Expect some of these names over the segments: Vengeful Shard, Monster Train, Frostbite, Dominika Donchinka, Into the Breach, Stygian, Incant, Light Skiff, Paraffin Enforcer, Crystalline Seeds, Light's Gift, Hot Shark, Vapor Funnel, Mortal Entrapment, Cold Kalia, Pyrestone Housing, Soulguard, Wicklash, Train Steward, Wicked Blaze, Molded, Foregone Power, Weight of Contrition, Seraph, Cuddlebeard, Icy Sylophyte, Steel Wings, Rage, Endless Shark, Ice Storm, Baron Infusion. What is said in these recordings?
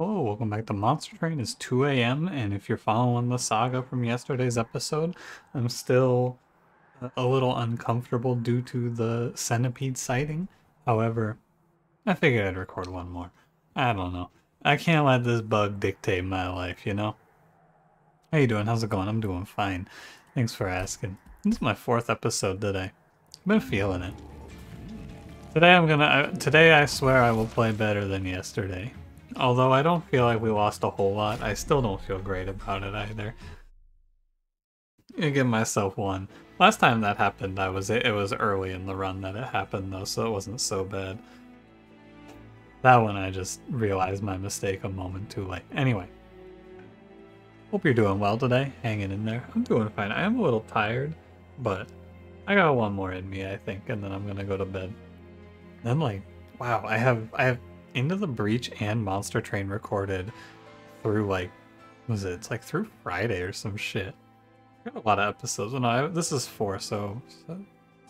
Hello, welcome back to Monster Train. It's 2 a.m. and if you're following the saga from yesterday's episode, I'm still a little uncomfortable due to the centipede sighting. However, I figured I'd record one more. I don't know. I can't let this bug dictate my life, you know? How you doing? How's it going? I'm doing fine. Thanks for asking. This is my 4th episode today. I've been feeling it. Today today I swear I will play better than yesterday. Although I don't feel like we lost a whole lot, I still don't feel great about it either. I'm gonna give myself one. Last time that happened, it was early in the run that it happened though, so it wasn't so bad. That one I just realized my mistake a moment too late. Anyway. Hope you're doing well today, hanging in there. I'm doing fine. I am a little tired, but I got one more in me, I think, and then I'm gonna go to bed. Then like, wow, I have Into the Breach and Monster Train recorded through like, it's like through Friday or some shit. I got a lot of episodes. Well, no, this is 4, so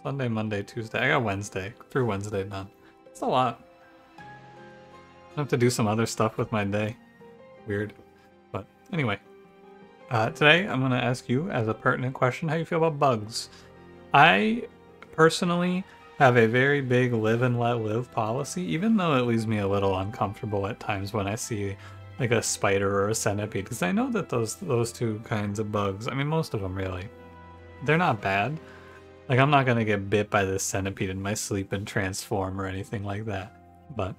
Sunday, Monday, Tuesday. I got Wednesday, through Wednesday done. It's a lot. I have to do some other stuff with my day. Weird, but anyway. Today I'm gonna ask you as a pertinent question how you feel about bugs. I personally have a very big live and let live policy, even though it leaves me a little uncomfortable at times when I see like a spider or a centipede, because I know that those two kinds of bugs, I mean most of them really, they're not bad. Like I'm not gonna get bit by this centipede in my sleep and transform or anything like that, but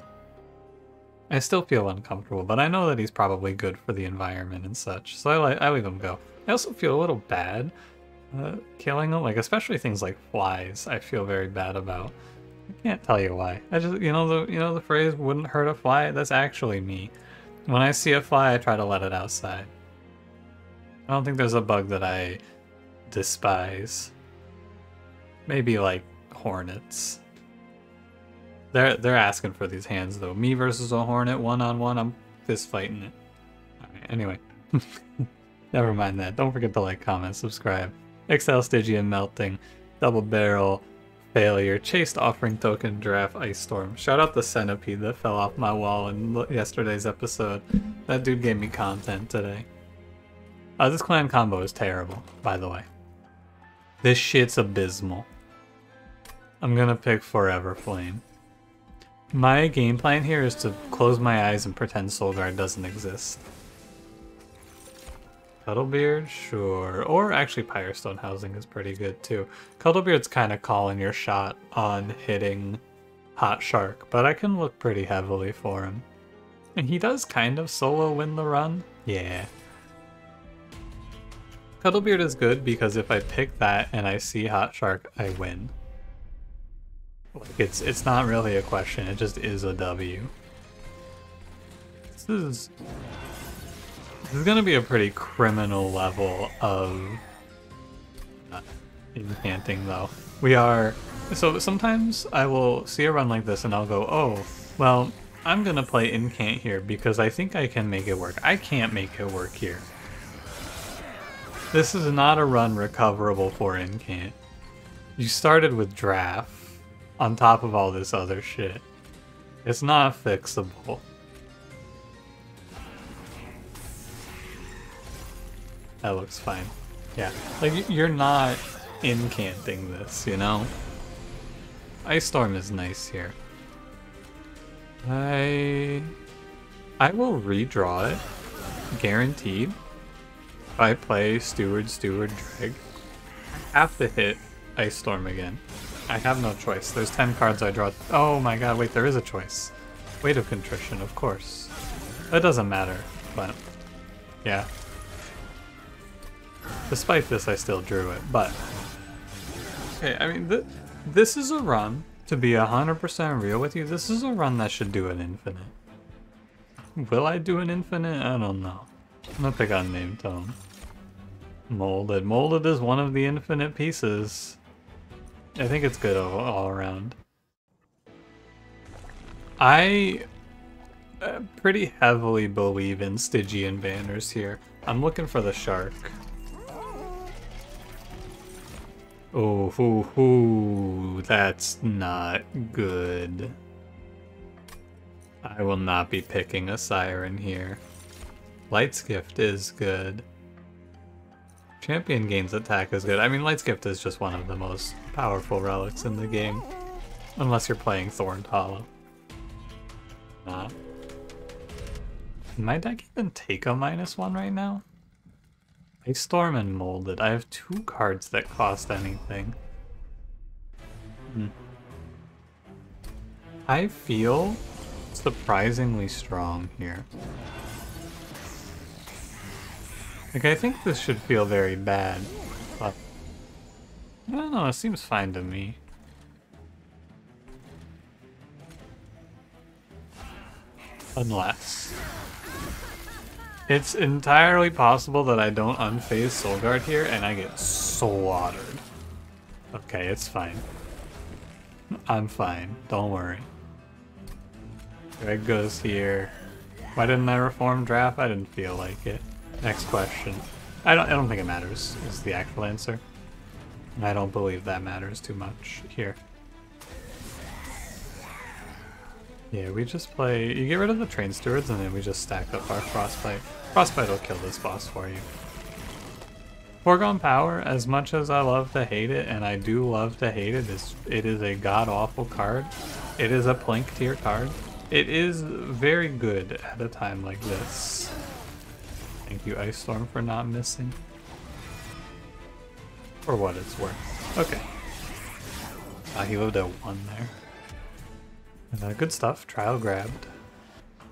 I still feel uncomfortable. But I know that he's probably good for the environment and such, so I leave him go. I also feel a little bad killing them, like especially things like flies. I feel very bad about. I can't tell you why. I just, you know the phrase "wouldn't hurt a fly." That's actually me. When I see a fly, I try to let it outside. I don't think there's a bug that I despise. Maybe like hornets. They're asking for these hands though. Me versus a hornet, one-on-one. I'm fist fighting it. All right, anyway, never mind that. Don't forget to like, comment, subscribe. Exile Stygian Melting, Double Barrel, Failure, Chased Offering Token, Giraffe, Ice Storm. Shout out the centipede that fell off my wall in yesterday's episode. That dude gave me content today. This clan combo is terrible, by the way. This shit's abysmal. I'm gonna pick Forever Flame. My game plan here is to close my eyes and pretend Soulguard doesn't exist. Cuddlebeard, sure. Or actually Pyrestone Housing is pretty good too. Cuddlebeard's kind of calling your shot on hitting Hot Shark, but I can look pretty heavily for him. And he does kind of solo win the run. Yeah. Cuddlebeard is good because if I pick that and I see Hot Shark, I win. Like it's not really a question, it just is a W. This is gonna be a pretty criminal level of incanting though. So sometimes I will see a run like this and I'll go, oh, well, I'm gonna play incant here because I think I can make it work. I can't make it work here. This is not a run recoverable for incant. You started with draft on top of all this other shit. It's not fixable. That looks fine. Yeah, like you're not incanting this, you know? Ice Storm is nice here. I will redraw it, guaranteed. If I play Steward, Dreg, I have to hit Ice Storm again. I have no choice. There's 10 cards I draw. Oh my god, wait, there is a choice. Weight of Contrition, of course. That doesn't matter, but yeah. Despite this, I still drew it, but... Okay, I mean, this is a run, to be 100% real with you, this is a run that should do an infinite. Will I do an infinite? I don't know. I'm gonna pick Unnamed Tome. Molded. Molded is one of the infinite pieces. I think it's good all around. I pretty heavily believe in Stygian banners here. I'm looking for the shark. Oh, that's not good. I will not be picking a Siren here. Light's Gift is good. Champion gains attack is good. I mean, Light's Gift is just one of the most powerful relics in the game. Unless you're playing Thorned Hollow. Not. Can my deck even take a -1 right now? Ice Storm and Molded. I have 2 cards that cost anything. I feel surprisingly strong here. Like, I think this should feel very bad, but I don't know, it seems fine to me. Unless. It's entirely possible that I don't unphase Soulguard here and I get slaughtered. Okay, it's fine. I'm fine, don't worry. Dreg goes here. Why didn't I reform draft? I didn't feel like it. Next question. I don't think it matters, is the actual answer. And I don't believe that matters too much here. Yeah, we just play... You get rid of the Train Stewards and then we just stack up our Frostbite. Frostbite will kill this boss for you. Foregone Power, as much as I love to hate it, and I do love to hate it, it is a god-awful card. It is a Plink tier card. It is very good at a time like this. Thank you, Ice Storm, for not missing. For what it's worth. Okay. He lived at 1 there. And, good stuff. Trial grabbed.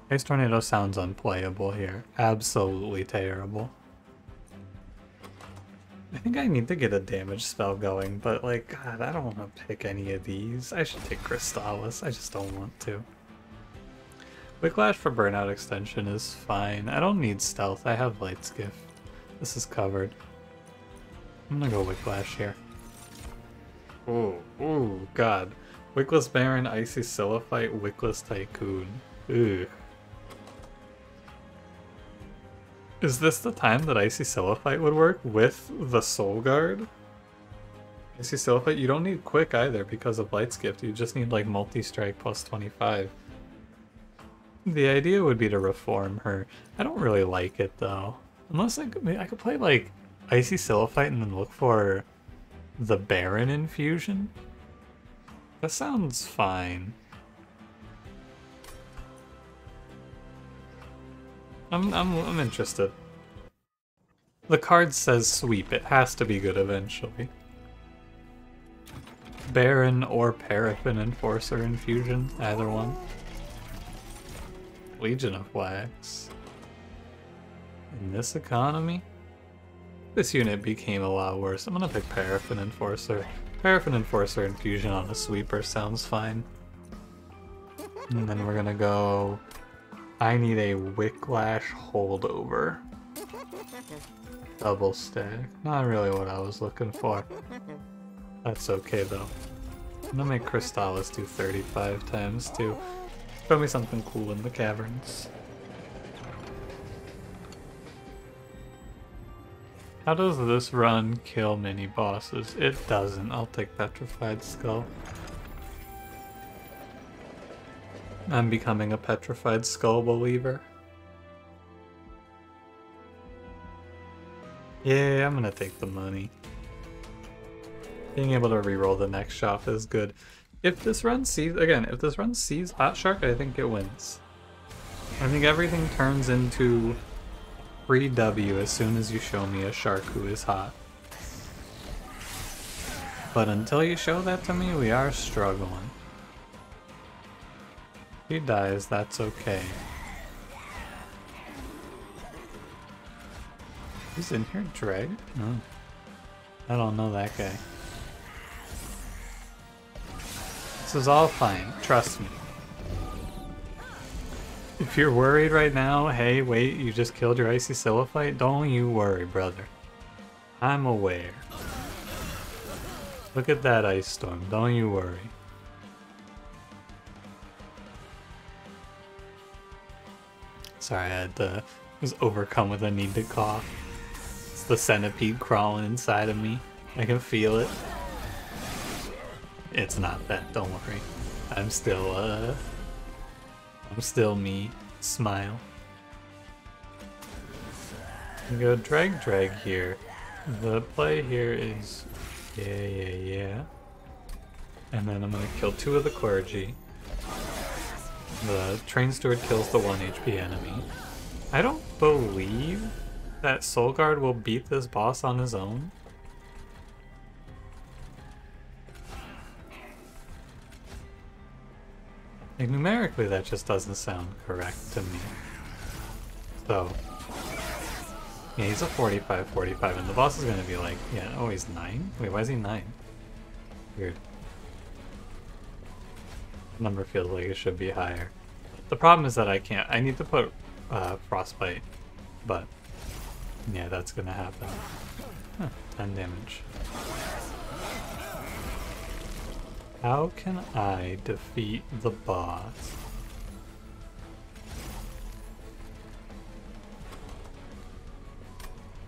Ice Tornado sounds unplayable here. Absolutely terrible. I think I need to get a damage spell going, but, like, God, I don't want to pick any of these. I should take Crystallis. I just don't want to. Wicklash for Burnout Extension is fine. I don't need Stealth. I have Light's Gift. This is covered. I'm gonna go Wicklash here. Ooh, ooh, God. Wickless Baron, Icy Sylophyte, Wickless Tycoon. Ooh. Is this the time that Icy Sylophyte would work with the Soulguard? Icy Sylophyte, you don't need Quick either because of Light's Gift. You just need, like, Multi-Strike plus 25. The idea would be to reform her. I don't really like it though. Unless I could play like Icy Sylophyte and then look for the Baron infusion. That sounds fine. I'm interested. The card says sweep. It has to be good eventually. Baron or Paraffin Enforcer infusion, either one. Legion of Wax. In this economy? This unit became a lot worse. I'm gonna pick Paraffin Enforcer. Paraffin Enforcer infusion on a sweeper sounds fine. And then we're gonna go... I need a Wicklash holdover. Double stack. Not really what I was looking for. That's okay though. I'm gonna make Crystallis do 35 times too. Show me something cool in the caverns. How does this run kill mini bosses? It doesn't. I'll take Petrified Skull. I'm becoming a Petrified Skull believer. Yeah, I'm gonna take the money. Being able to reroll the next shop is good. If this run sees, again, if this run sees Hot Shark, I think it wins. I think everything turns into 3W as soon as you show me a shark who is hot. But until you show that to me, we are struggling. She dies, that's okay. Who's in here? Dreg? No. I don't know that guy. This is all fine, trust me. If you're worried right now, hey, wait, you just killed your Icy Sylophyte, don't you worry, brother. I'm aware. Look at that Ice Storm, don't you worry. Sorry, I was overcome with a need to cough. It's the centipede crawling inside of me. I can feel it. It's not that, don't worry. I'm still I'm still me. Smile. You go drag here. The play here is yeah. And then I'm gonna kill two of the clergy. The Train Steward kills the 1 HP enemy. I don't believe that Soulguard will beat this boss on his own. Like, numerically, that just doesn't sound correct to me. So, yeah, he's a 45-45, and the boss is going to be like, yeah, oh, he's 9? Wait, why is he 9? Weird. The number feels like it should be higher. The problem is that I can't. I need to put Frostbite, but, yeah, that's going to happen. Huh, 10 damage. How can I defeat the boss?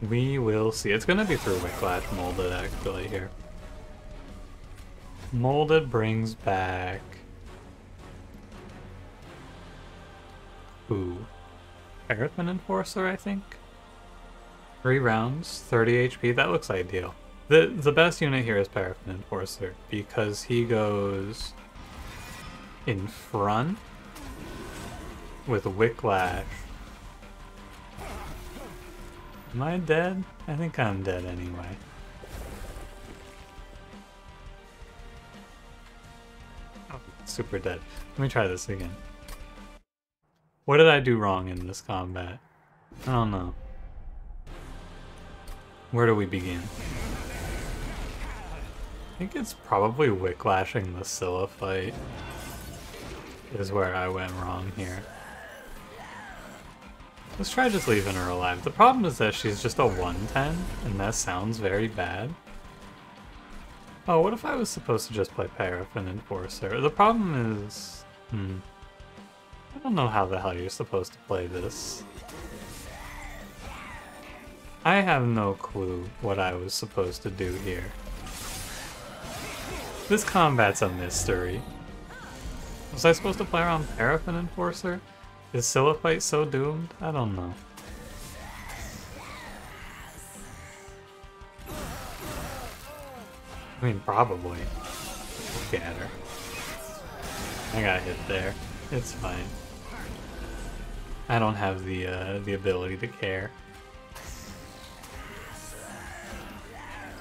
We will see. It's gonna be through Wicklash Molded, actually, here. Molded brings back... Ooh. Paraffin Enforcer, I think? 3 rounds, 30 HP. That looks ideal. The best unit here is Paraffin Enforcer, because he goes in front with Wicklash. Am I dead? I think I'm dead anyway. Oh, super dead. Let me try this again. What did I do wrong in this combat? I don't know. Where do we begin? I think it's probably Wicklashing the Sylophyte is where I went wrong here. Let's try just leaving her alive. The problem is that she's just a 110, and that sounds very bad. Oh, what if I was supposed to just play Paraffin Enforcer? The problem is... I don't know how the hell you're supposed to play this. I have no clue what I was supposed to do here. This combat's a mystery. Was I supposed to play around Paraffin Enforcer? Is Sylophyte so doomed? I don't know. I mean, probably. Look at her. I got hit there. It's fine. I don't have the ability to care.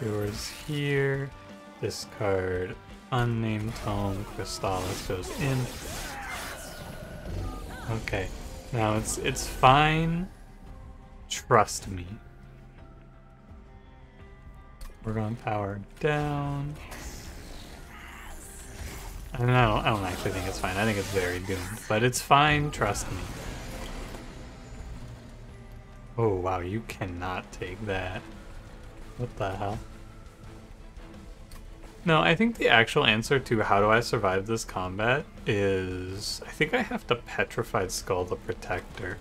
Doors here. Discard unnamed tome. Crystallis goes in. Okay, now it's fine. Trust me. We're going to power down. And I don't actually think it's fine. I think it's very doomed, but it's fine. Trust me. Oh wow, you cannot take that. What the hell? No, I think the actual answer to how do I survive this combat is... I think I have to Petrified Skull the Protector.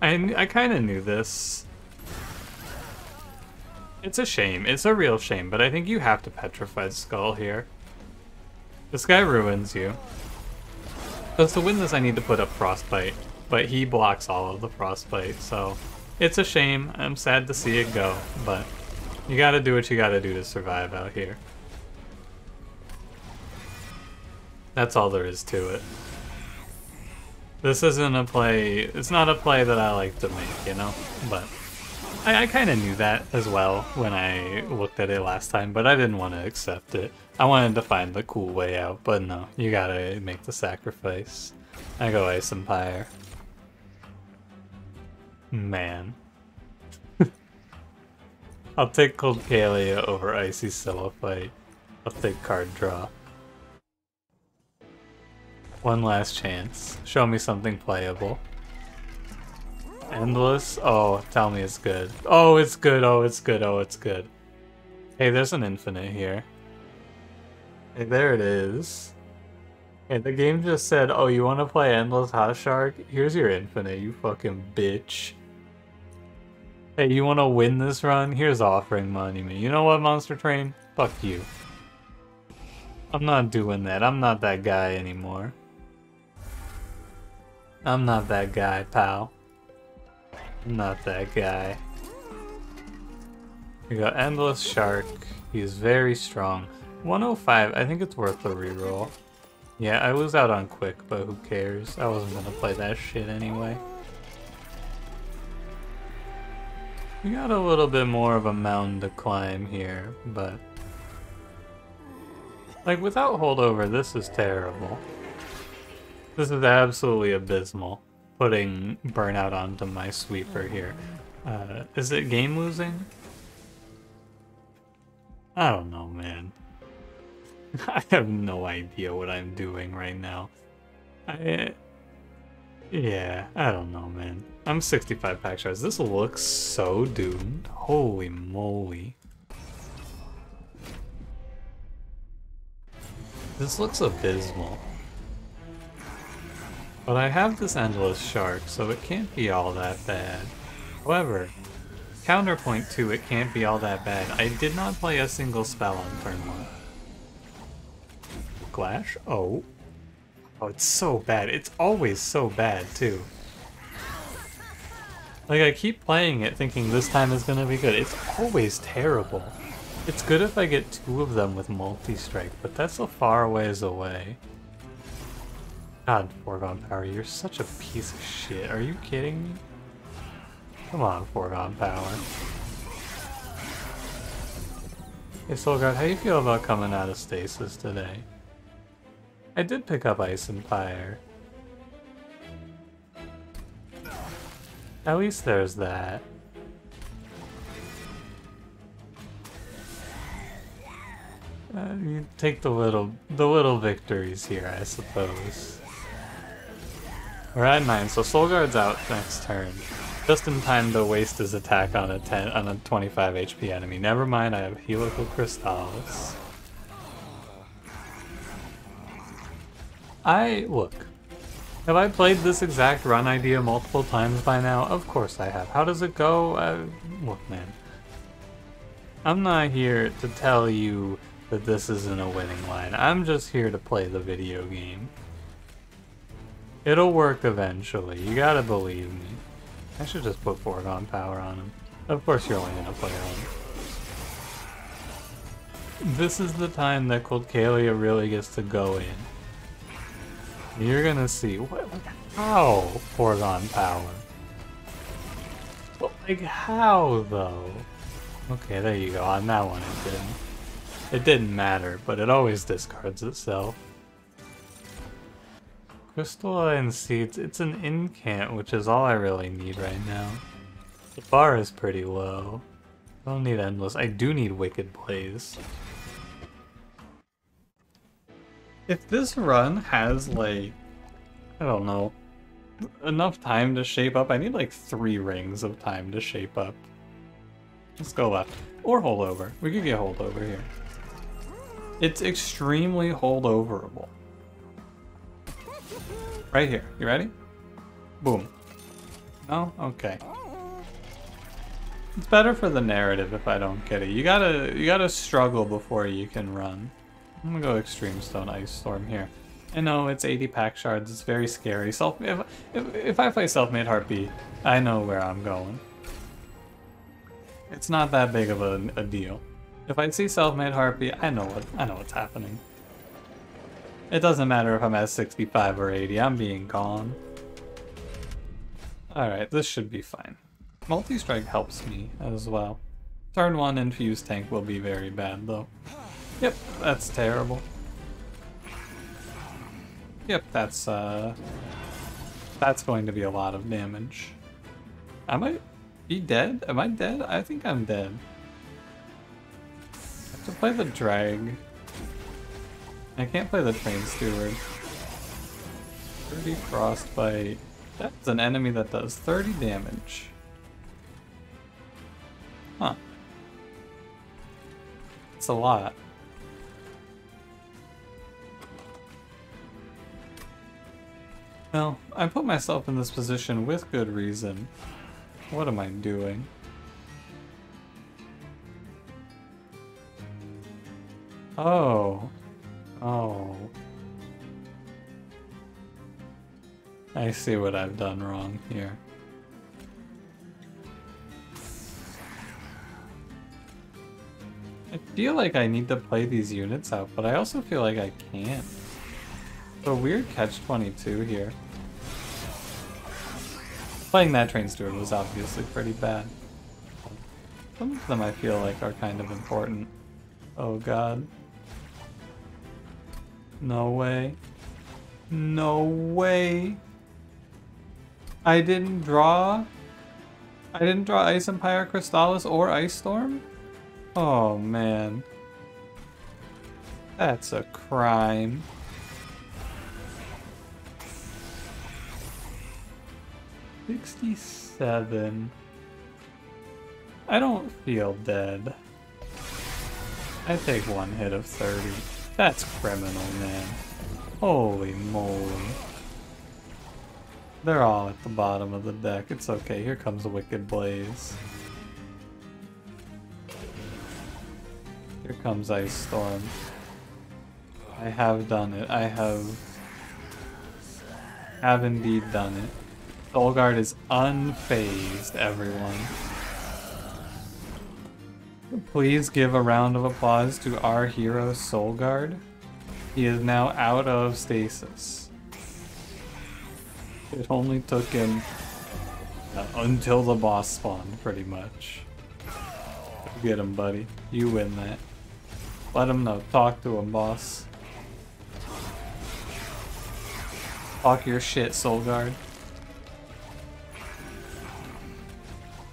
I kind of knew this. It's a shame. It's a real shame, but I think you have to Petrified Skull here. This guy ruins you. Because to win this, I need to put up Frostbite, but he blocks all of the Frostbite, so... It's a shame. I'm sad to see it go, but you gotta do what you gotta do to survive out here. That's all there is to it. This isn't a play, it's not a play that I like to make, you know? But I kind of knew that as well when I looked at it last time, but I didn't want to accept it. I wanted to find the cool way out, but no, you gotta make the sacrifice. I go Ice Empire. Man. I'll take Cold Kalia over Icy Sylophyte. I'll take card draw. One last chance. Show me something playable. Endless? Oh, tell me it's good. Oh, it's good. Oh, it's good. Oh, it's good. Hey, there's an infinite here. Hey, there it is. Hey, the game just said, oh, you want to play Endless Hot Shark? Here's your infinite, you fucking bitch. Hey, you want to win this run? Here's Offering Monument. You know what, Monster Train? Fuck you. I'm not doing that. I'm not that guy anymore. I'm not that guy, pal. I'm not that guy. We got Endless Shark. He's very strong. 105, I think it's worth the reroll. Yeah, I lose out on Quick, but who cares? I wasn't gonna play that shit anyway. We got a little bit more of a mountain to climb here, but... like, without holdover, this is terrible. This is absolutely abysmal, putting burnout onto my sweeper here. Is it game losing? I don't know, man. I have no idea what I'm doing right now. Yeah, I don't know, man. I'm 65 pack shards. This looks so doomed. Holy moly. This looks abysmal. But I have this Endless Shark, so it can't be all that bad. However, counterpoint to it can't be all that bad. I did not play a single spell on turn 1. Wicklash? Oh. Oh, it's so bad. It's always so bad, too. Like, I keep playing it thinking this time is gonna be good. It's always terrible. It's good if I get 2 of them with multi-strike, but that's a far ways away. God, Foregone Power, you're such a piece of shit. Are you kidding me? Come on, Foregone Power. Hey, Soulguard, how do you feel about coming out of stasis today? I did pick up Ice Empire. At least there's that. You take the little victories here, I suppose. We're at 9, so Soulguard's out next turn. Just in time to waste his attack on a 25 HP enemy. Never mind, I have Helical Crystallis. Look. Have I played this exact run idea multiple times by now? Of course I have. How does it go? Look, man. I'm not here to tell you that this isn't a winning line. I'm just here to play the video game. It'll work eventually. You gotta believe me. I should just put Foregone Power on him. Of course you're only gonna play on him. This is the time that Cold Kalia really gets to go in. You're gonna see how Foregone Power. But like how though? Okay, there you go. On that one it didn't matter, but it always discards itself. Crystalline Seeds, it's an incant, which is all I really need right now. The bar is pretty low. I don't need Endless. I do need Wicked Blaze. If this run has, like, I don't know, enough time to shape up, I need like 3 rings of time to shape up. Let's go left. Or holdover. We could get holdover here. It's extremely holdoverable. Right here. You ready? Boom. Oh, okay. It's better for the narrative if I don't get it. You gotta struggle before you can run. I'm gonna go Extreme Stone Ice Storm here. I know it's 80 pack shards. It's very scary. If I play Self-Made Heartbeat, I know where I'm going. It's not that big of a deal. If I see Self-Made Heartbeat, I know what's happening. It doesn't matter if I'm at 65 or 80. I'm being gone. All right, this should be fine. Multi-strike helps me as well. Turn 1 Infused Tank will be very bad though. Yep, that's terrible. Yep, that's going to be a lot of damage. I might be dead? Am I dead? I think I'm dead. I have to play the Dreg. I can't play the Train Steward. 30 Frostbite. That's an enemy that does 30 damage. Huh. It's a lot. Well, I put myself in this position with good reason. What am I doing? Oh. Oh. I see what I've done wrong here. I feel like I need to play these units out, but I also feel like I can't. A weird catch-22 here. Playing that Train Steward was obviously pretty bad. Some of them I feel like are kind of important. Oh god. No way. No way! I didn't draw? I didn't draw Ice Empire, Crystallis, or Ice Storm? Oh man. That's a crime. $67. I don't feel dead. I take one hit of 30. That's criminal, man. Holy moly. They're all at the bottom of the deck. It's okay, here comes Wicked Blaze. Here comes Ice Storm. I have done it. I have indeed done it. Soulguard is unfazed, everyone. Please give a round of applause to our hero, Soulguard. He is now out of stasis. It only took him until the boss spawned, pretty much. Get him, buddy. You win that. Let him know. Talk to him, boss. Talk your shit, Soulguard.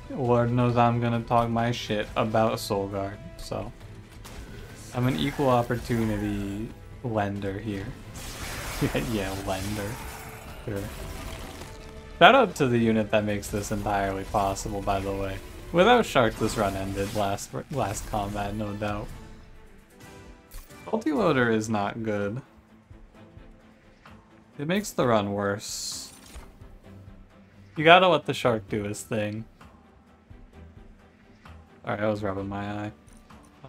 Lord knows I'm gonna talk my shit about Soulguard, so... I'm an equal opportunity lender here. Yeah, lender. Sure. Shout out to the unit that makes this entirely possible, by the way. Without Shark, this run ended last combat, no doubt. Multiloader is not good. It makes the run worse. You gotta let the Shark do his thing. Alright, I was rubbing my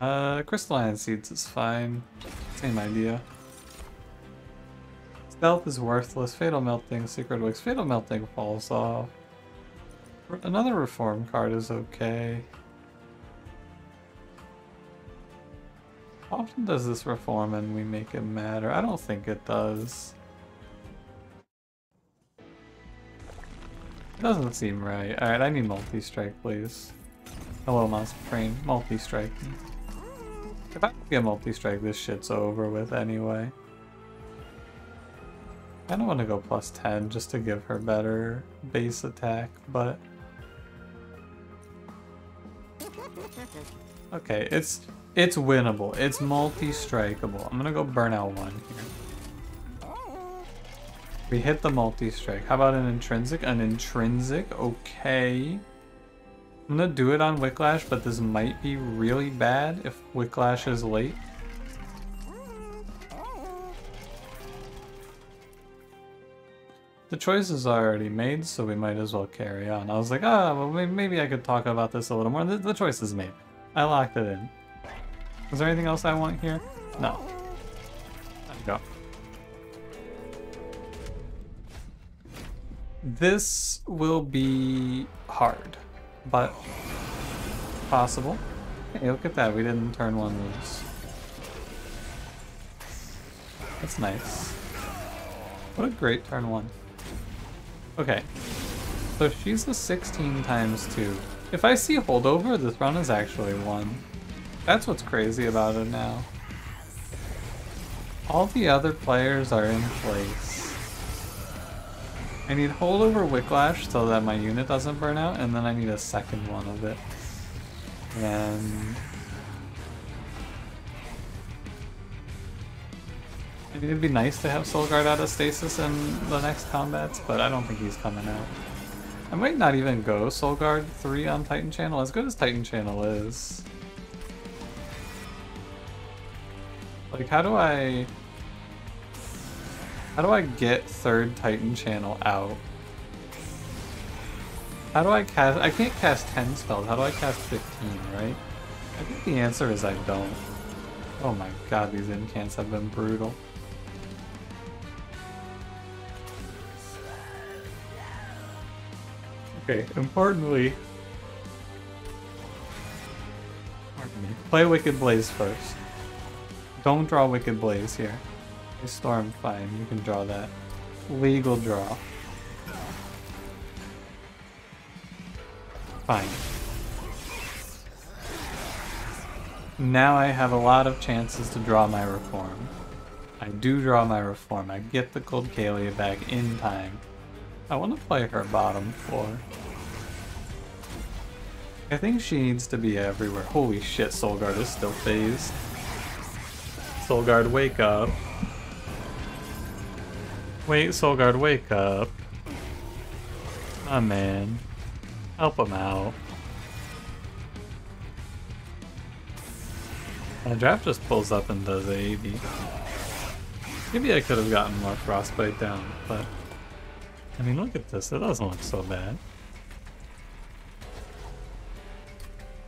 eye. Crystalline Seeds is fine. Same idea. Stealth is worthless. Fatal Melting, Secret Wicks. Fatal Melting falls off. Another Reform card is okay. How often does this reform and we make it matter? I don't think it does. It doesn't seem right. Alright, I need multi-strike, please. Hello, Monster Train. Multi-strike. If I get multi-strike, this shit's over with anyway. I don't want to go plus 10 just to give her better base attack, but... Okay, it's winnable. It's multi-strikeable. I'm gonna go burn out one here. We hit the multi-strike. How about an intrinsic? An intrinsic, okay. I'm gonna do it on Wicklash, but this might be really bad if Wicklash is late. The choices are already made, so we might as well carry on. I was like, well, maybe I could talk about this a little more. The choice is made. I locked it in. Is there anything else I want here? No. There we go. This will be hard, but possible. Hey, look at that. We didn't turn one loose. That's nice. What a great turn one. Okay, so she's a 16 times 2. If I see holdover, this run is actually 1. That's what's crazy about it now. All the other players are in place. I need holdover Wicklash so that my unit doesn't burn out, and then I need a second one of it. And... it'd be nice to have Soulguard out of stasis in the next combats, but I don't think he's coming out. I might not even go Soulguard 3 on Titan Channel, as good as Titan Channel is. Like, how do I get 3rd Titan Channel out? How do I cast... I can't cast 10 spells, how do I cast 15, right? I think the answer is I don't. Oh my god, these incants have been brutal. Okay, importantly... play Wicked Blaze first. Don't draw Wicked Blaze here. Ice Storm, fine, you can draw that. Legal draw. Fine. Now I have a lot of chances to draw my Reform. I do draw my Reform. I get the Cold Kalia back in time. I want to play her bottom four. I think she needs to be everywhere. Holy shit, Soulguard is still phased. Soulguard, wake up. Wait, Soulguard, wake up. Oh man. Help him out. The draft just pulls up and does AAB. Maybe I could have gotten more Frostbite down, but... I mean, look at this. It doesn't look so bad.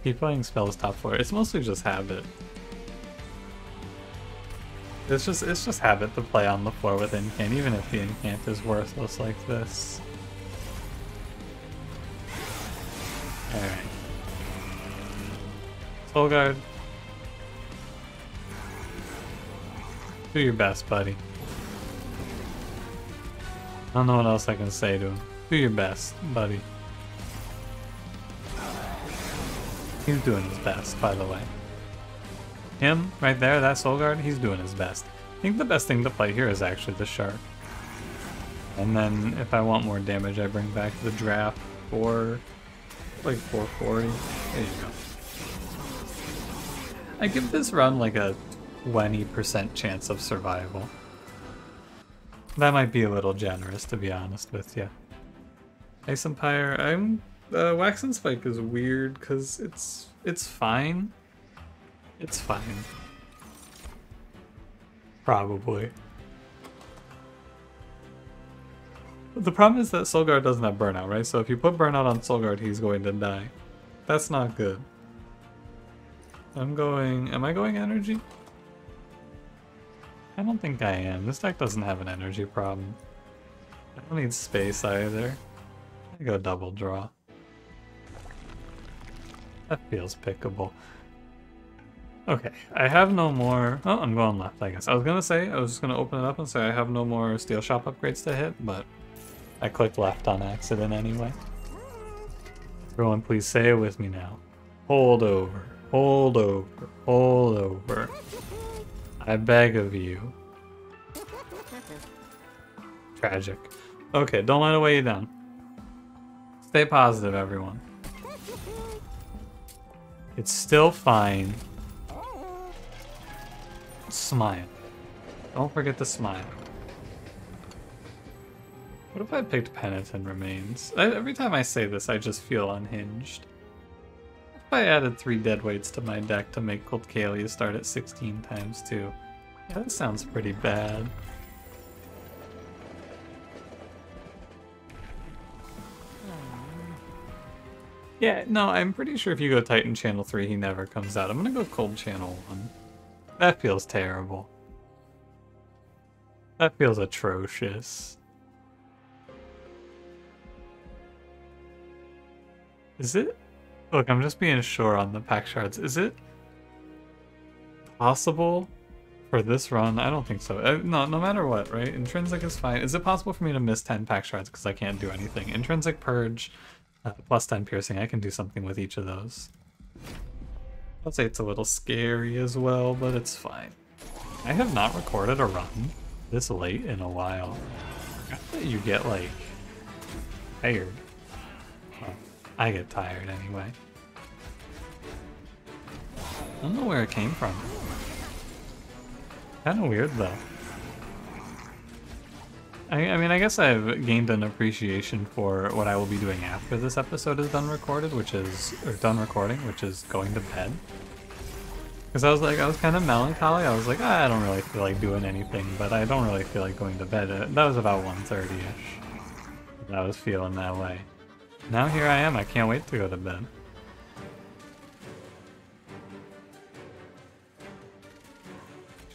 Keep playing spells top four. It's mostly just habit. It's just habit to play on the floor with Incant, even if the Incant is worthless like this. Alright. Soulguard. Do your best, buddy. I don't know what else I can say to him. Do your best, buddy. He's doing his best, by the way. Him, right there, that Soulguard, he's doing his best. I think the best thing to play here is actually the Shark. And then if I want more damage, I bring back the draft for like 440. There you go. I give this run like a 20% chance of survival. That might be a little generous, to be honest with you. Ice Empire, Wax and Spike is weird because it's fine. It's fine. Probably. But the problem is that Soulguard doesn't have Burnout, right? So if you put Burnout on Soulguard, he's going to die. That's not good. Am I going energy? I don't think I am. This deck doesn't have an energy problem. I don't need space either. I go double draw. That feels pickable. Okay, I have no more... Oh, I'm going left, I guess. I was gonna say, I was just gonna open it up and say I have no more Steel Shop upgrades to hit, but I clicked left on accident anyway. Everyone please say it with me now. Hold over, hold over, hold over. I beg of you. Tragic. Okay, don't let it weigh you down. Stay positive, everyone. It's still fine. Smile. Don't forget to smile. What if I picked Penitent Remains? Every time I say this, I just feel unhinged. What if I added 3 deadweights to my deck to make Cold Kalia start at 16 times 2? Yeah, that sounds pretty bad. Yeah, no, I'm pretty sure if you go Titan Channel 3, he never comes out. I'm gonna go Cold Channel 1. That feels terrible. That feels atrocious. Is it? Look, I'm just being sure on the pack shards. Is it possible for this run? I don't think so. No matter what, right? Intrinsic is fine. Is it possible for me to miss 10 pack shards because I can't do anything? Intrinsic, Purge, plus 10 piercing. I can do something with each of those. I'll say it's a little scary as well, but it's fine. I have not recorded a run this late in a while. I bet you get, like, tired. Well, I get tired anyway. I don't know where it came from. Kinda weird, though. I mean, I guess I've gained an appreciation for what I will be doing after this episode is done recording, which is going to bed. Because I was kind of melancholy. I was like, I don't really feel like doing anything, but I don't really feel like going to bed. That was about 1:30-ish. I was feeling that way. Now here I am. I can't wait to go to bed.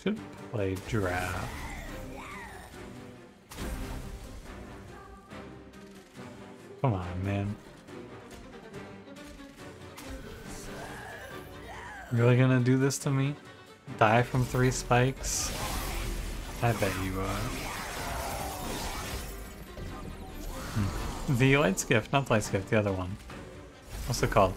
Should play draft. Come on, man. Really gonna do this to me? Die from 3 spikes? I bet you are. The Light's Gift, not Light's Gift, the other one. What's it called?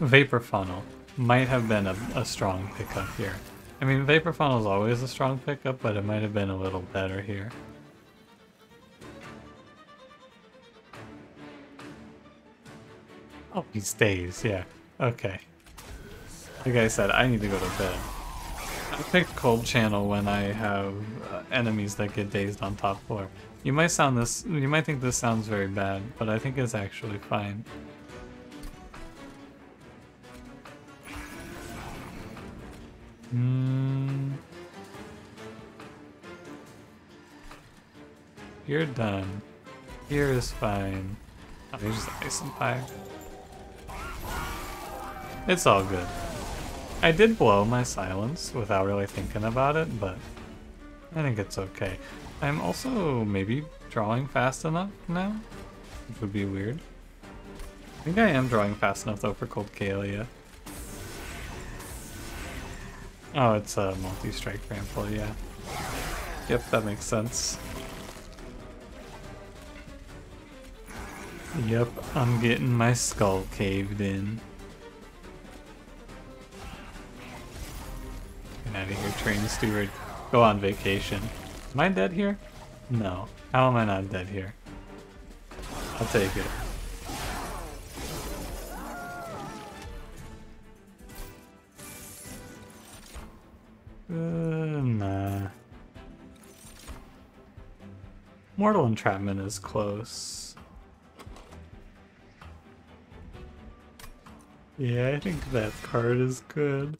Vapor Funnel might have been a strong pickup here. I mean, Vapor Funnel is always a strong pickup, but it might have been a little better here. Oh, he stays, yeah. Okay. Like I said, I need to go to bed. I picked Cold Channel when I have enemies that get dazed on top floor. You might think this sounds very bad, but I think it's actually fine. You're done. Here is fine. Oh, there's just Ice Empire. It's all good. I did blow my silence without really thinking about it, but I think it's okay. I'm also maybe drawing fast enough now, which would be weird. I think I am drawing fast enough though for Cold Kalia. Oh, it's a multi-strike ramble, yeah. Yep, that makes sense. Yep, I'm getting my skull caved in. Get out of here, Train Steward. Go on vacation. Am I dead here? No. How am I not dead here? I'll take it. Nah. Mortal Entrapment is close. Yeah, I think that card is good.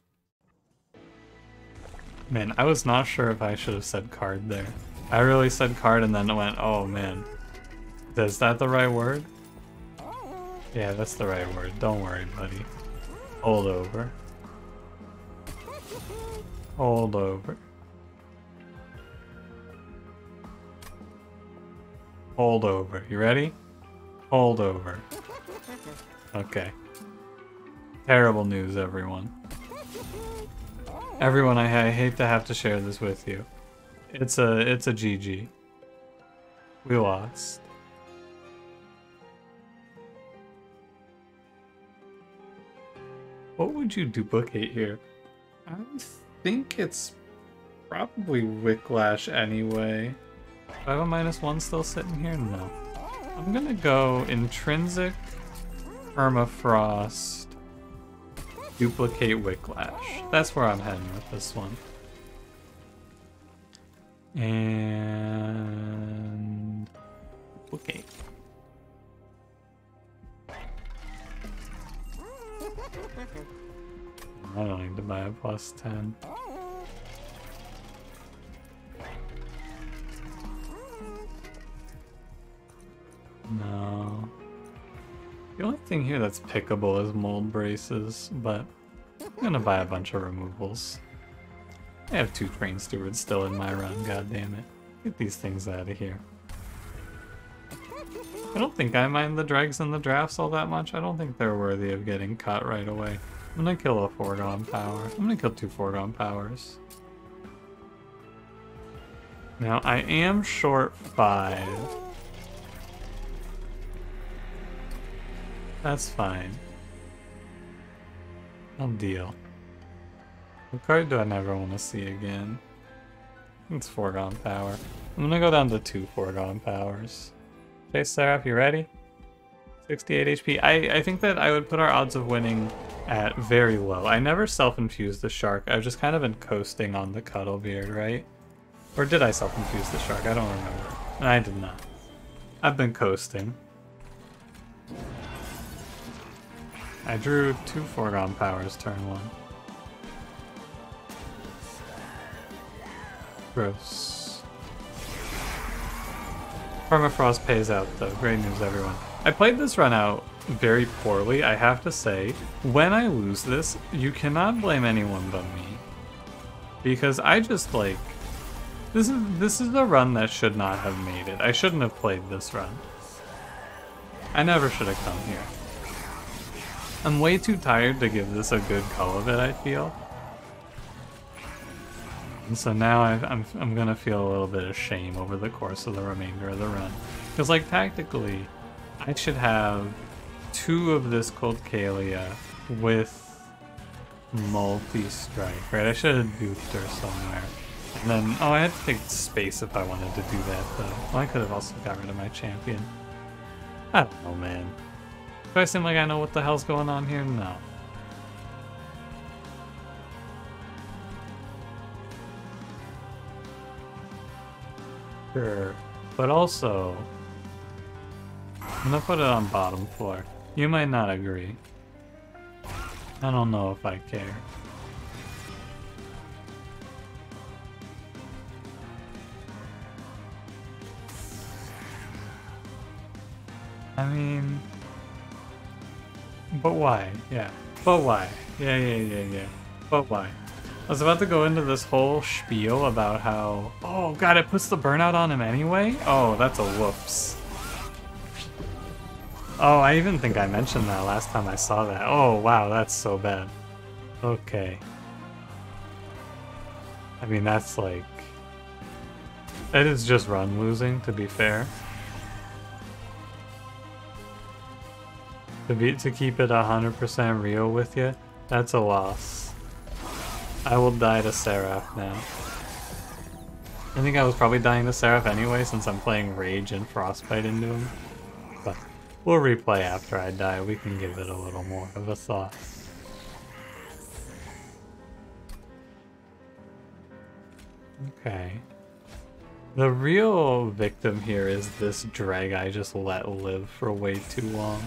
Man, I was not sure if I should have said card there. I really said card and then went, oh man. Is that the right word? Yeah, that's the right word. Don't worry, buddy. Hold over. Hold over. Hold over. You ready? Hold over. Okay. Terrible news, everyone. Everyone, I hate to have to share this with you. It's a GG. We lost. What would you duplicate here? I think it's probably Wicklash anyway. Do I have a -1 still sitting here? No. I'm gonna go Intrinsic, Permafrost, Duplicate Wicklash. That's where I'm heading with this one. And... okay. I don't need to buy a +10. No. The only thing here that's pickable is mold braces, but I'm gonna buy a bunch of removals. I have 2 train stewards still in my run, goddammit. Get these things out of here. I don't think I mind the dregs and the drafts all that much. I don't think they're worthy of getting cut right away. I'm gonna kill a Foregone Power. I'm gonna kill 2 Foregone Powers. Now, I am short 5. That's fine. I'll deal. What card do I never want to see again? It's Foregone Power. I'm gonna go down to 2 Foregone Powers. Okay, Seraph, you ready? 68 HP. I think that I would put our odds of winning at very low. I never self-infused the shark. I've just kind of been coasting on the Cuddlebeard, right? Or did I self-infuse the shark? I don't remember. I did not. I've been coasting. I drew 2 Foregone Powers turn 1. Gross. Permafrost pays out though. Great news, everyone. I played this run out very poorly, I have to say. When I lose this, you cannot blame anyone but me. Because I just, like... This is the run that should not have made it. I shouldn't have played this run. I never should have come here. I'm way too tired to give this a good go of it, I feel. And so now I'm gonna feel a little bit of shame over the course of the remainder of the run. Because, like, tactically, I should have two of this Cold Kalia with multi-strike, right? I should have duped her somewhere. And then, oh, I had to take space if I wanted to do that, though. Well, I could have also got rid of my champion. I don't know, man. Do I seem like I know what the hell's going on here? No. Sure. But also, I'm gonna put it on bottom floor. You might not agree. I don't know if I care. I mean, but why? Yeah, but why? Yeah. But why? I was about to go into this whole spiel about how, oh god, it puts the burnout on him anyway? Oh, that's a whoops. Oh, I even think I mentioned that last time I saw that. Oh wow, that's so bad. Okay. I mean, that's like, it is just run losing, to be fair. To keep it 100% real with you, that's a loss. I will die to Seraph now. I think I was probably dying to Seraph anyway since I'm playing Rage and Frostbite into him. But we'll replay after I die, we can give it a little more of a thought. Okay. The real victim here is this Dreg I just let live for way too long.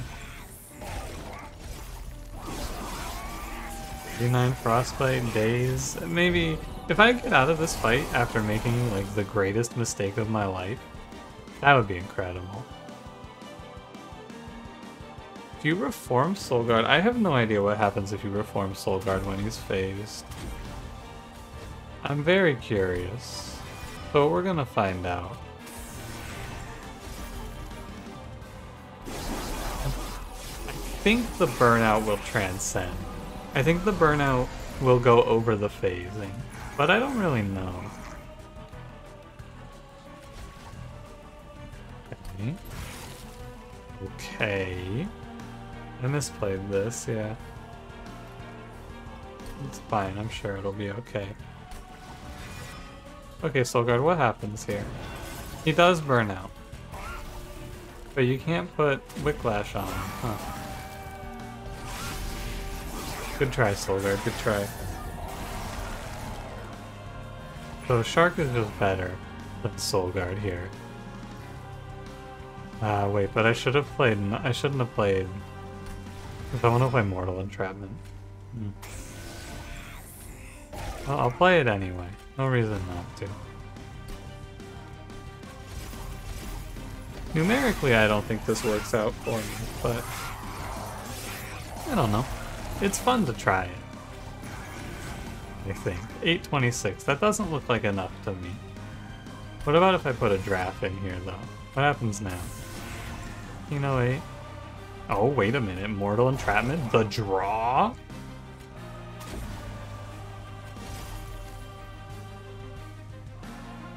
39 Frostbite days. Maybe if I get out of this fight after making like the greatest mistake of my life, that would be incredible. If you reform Soulguard, I have no idea what happens if you reform Soulguard when he's phased. I'm very curious, but we're gonna find out. I think the burnout will transcend. I think the burnout will go over the phasing, but I don't really know. Okay. Okay. I misplayed this, yeah. It's fine, I'm sure it'll be okay. Okay, Soulguard, what happens here? He does burn out. But you can't put Wicklash on him, huh? Good try, Soulguard, good try. So Shark is just better than Soulguard here. Wait, but I should have played, I shouldn't have played, because I want to play Mortal Entrapment. Well, I'll play it anyway. No reason not to. Numerically, I don't think this works out for me, but I don't know. It's fun to try it, I think. 826, that doesn't look like enough to me. What about if I put a draft in here, though? What happens now? You know, 8. Oh, wait a minute, Mortal Entrapment, the draw?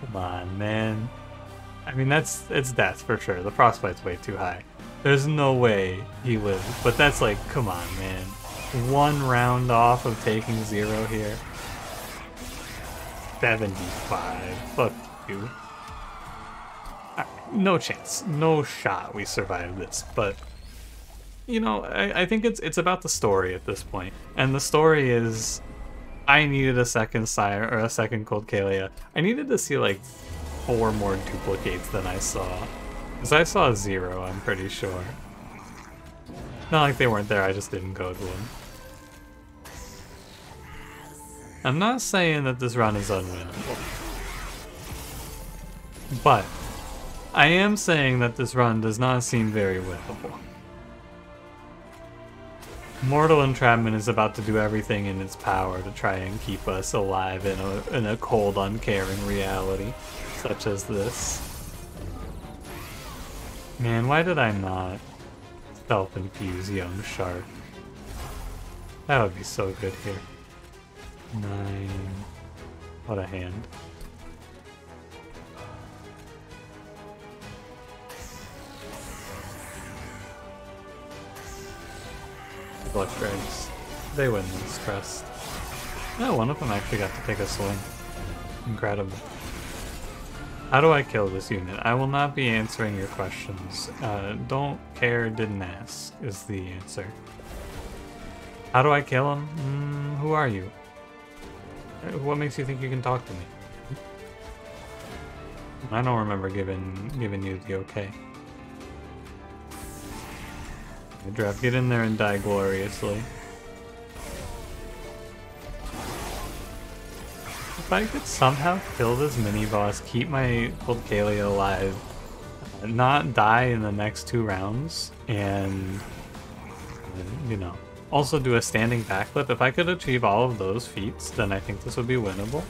Come on, man. I mean, it's death for sure. The Frostbite's way too high. There's no way he lives, but that's like, come on, man. One round off of taking 0 here. 75. Fuck you. Right, no chance. No shot we survive this. But, you know, I think it's about the story at this point. And the story is, I needed a second Sire, or a second Cold Kalia. I needed to see like 4 more duplicates than I saw. Because I saw 0, I'm pretty sure. Not like they weren't there, I just didn't go to them. I'm not saying that this run is unwinnable. But I am saying that this run does not seem very winnable. Mortal Entrapment is about to do everything in its power to try and keep us alive in a cold, uncaring reality such as this. Man, why did I not self-infuse young Shark? That would be so good here. 9. What a hand. Left drags. They win this crest. Oh, one of them actually got to take a swing. Incredible. How do I kill this unit? I will not be answering your questions. Don't care, didn't ask is the answer. How do I kill him? Who are you? What makes you think you can talk to me? I don't remember giving you the okay. Draft, get in there and die gloriously. If I could somehow kill this mini-boss, keep my Cold Kalia alive, not die in the next 2 rounds, and, you know, also do a standing backflip, if I could achieve all of those feats, then I think this would be winnable.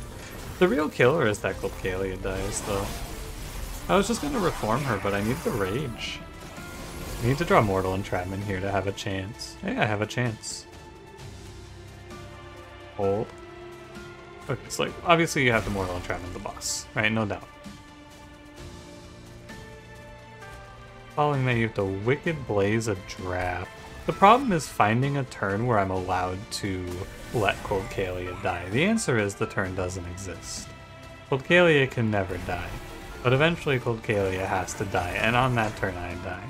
The real killer is that Cold Kalia dies, though. I was just going to reform her, but I need the Rage. I need to draw Mortal Entrapment here to have a chance. Hey, I have a chance. Hold. Okay, it's like, obviously you have the Mortal Entrapment, the boss, right? No doubt. Following that, you have to Wicked Blaze a draft. The problem is finding a turn where I'm allowed to let Cold Kalia die. The answer is the turn doesn't exist. Cold Kalia can never die, but eventually Cold Kalia has to die, and on that turn I die.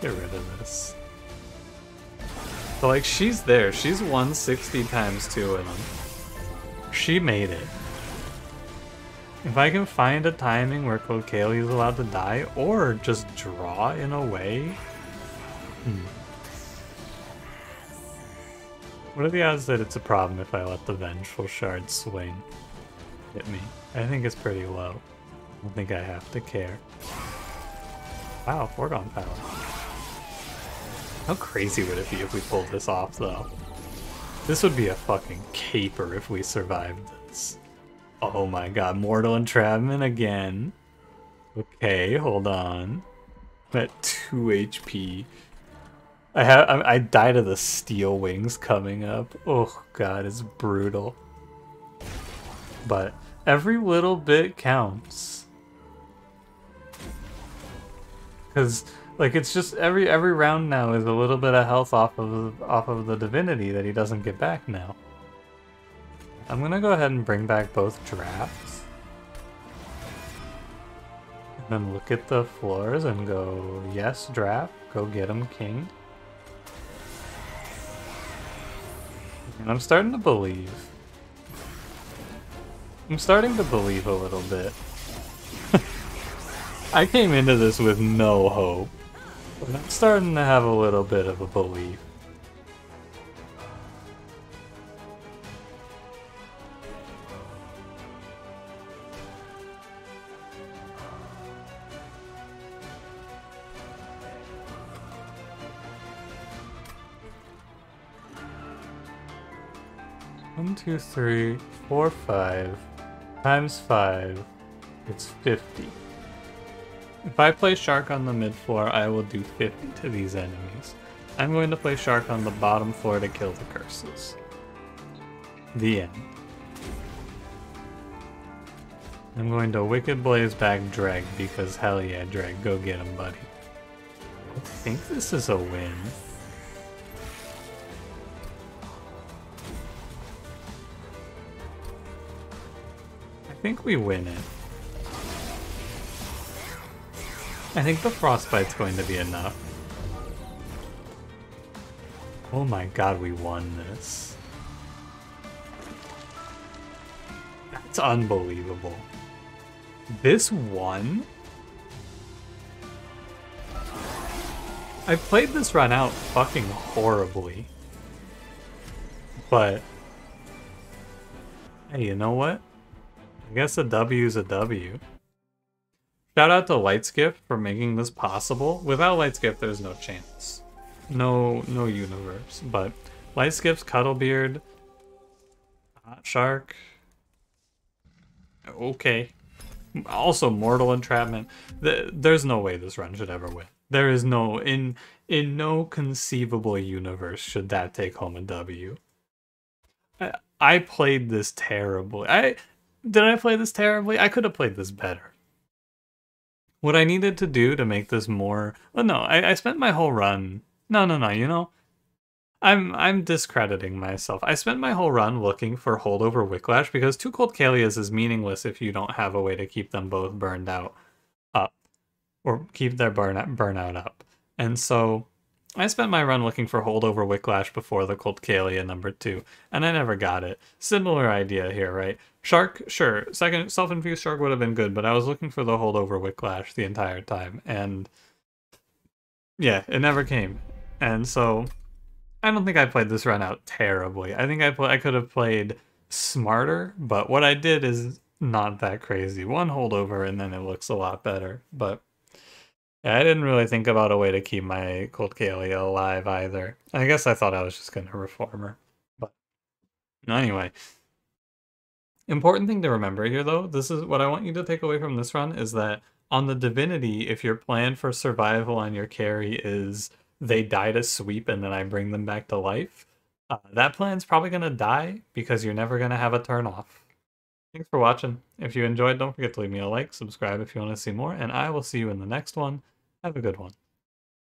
Get rid of this. So like, she's there. She's won 60 times 2 of them. She made it. If I can find a timing where Cold Kalia is allowed to die, or just draw in a way... What are the odds that it's a problem if I let the Vengeful Shard swing? Hit me. I think it's pretty low. I don't think I have to care. Wow, Foregone Power. How crazy would it be if we pulled this off, though? This would be a fucking caper if we survived this. Oh my god, Mortal Entrapment again. Okay, hold on. I'm at 2 HP. I died of the Steel Wings coming up. Oh god, it's brutal. But every little bit counts. Because... like, it's just every round now is a little bit of health off of the divinity that he doesn't get back now. I'm gonna go ahead and bring back both drafts. And then look at the floors and go, yes, draft, go get him, king. And I'm starting to believe. I'm starting to believe a little bit. I came into this with no hope. But I'm starting to have a little bit of a belief. One, two, three, four, 5 times 5, it's 50. If I play Shark on the mid floor, I will do 50 to these enemies. I'm going to play Shark on the bottom floor to kill the curses. The end. I'm going to Wicked Blaze back Dreg, because hell yeah, Dreg, go get him, buddy. I think this is a win. I think we win it. I think the Frostbite's going to be enough. Oh my god, we won this. That's unbelievable. This won? I played this run out fucking horribly. But... hey, you know what? I guess a W's a W. Shout out to Light Skiff for making this possible. Without Light Skiff, there's no chance. No universe. But Light Skiff's Cuddlebeard, Hot Shark. Okay. Also Mortal Entrapment. There's no way this run should ever win. There is no, in no conceivable universe should that take home a W. I played this terribly. Did I play this terribly? I could have played this better. What I needed to do to make this more... Well, no, I spent my whole run... No, you know? I'm discrediting myself. I spent my whole run looking for holdover Wicklash because two Cold Kalias is meaningless if you don't have a way to keep them both burned out up. Or keep their burnout up. And so I spent my run looking for holdover Wicklash before the Cold Kalia number 2, and I never got it. Similar idea here, right? Shark, sure. Second self-infused shark would have been good, but I was looking for the holdover Wicklash the entire time, and yeah, it never came. And so I don't think I played this run out terribly. I think I could have played smarter, but what I did is not that crazy. One holdover, and then it looks a lot better, but... I didn't really think about a way to keep my Cold Kalia alive either. I guess I thought I was just going to reform her. But anyway. Important thing to remember here though, this is what I want you to take away from this run, is that on the Divinity, if your plan for survival on your carry is they die to sweep and then I bring them back to life, that plan's probably going to die because you're never going to have a turn off. Thanks for watching. If you enjoyed, don't forget to leave me a like, subscribe if you want to see more, and I will see you in the next one. Have a good one.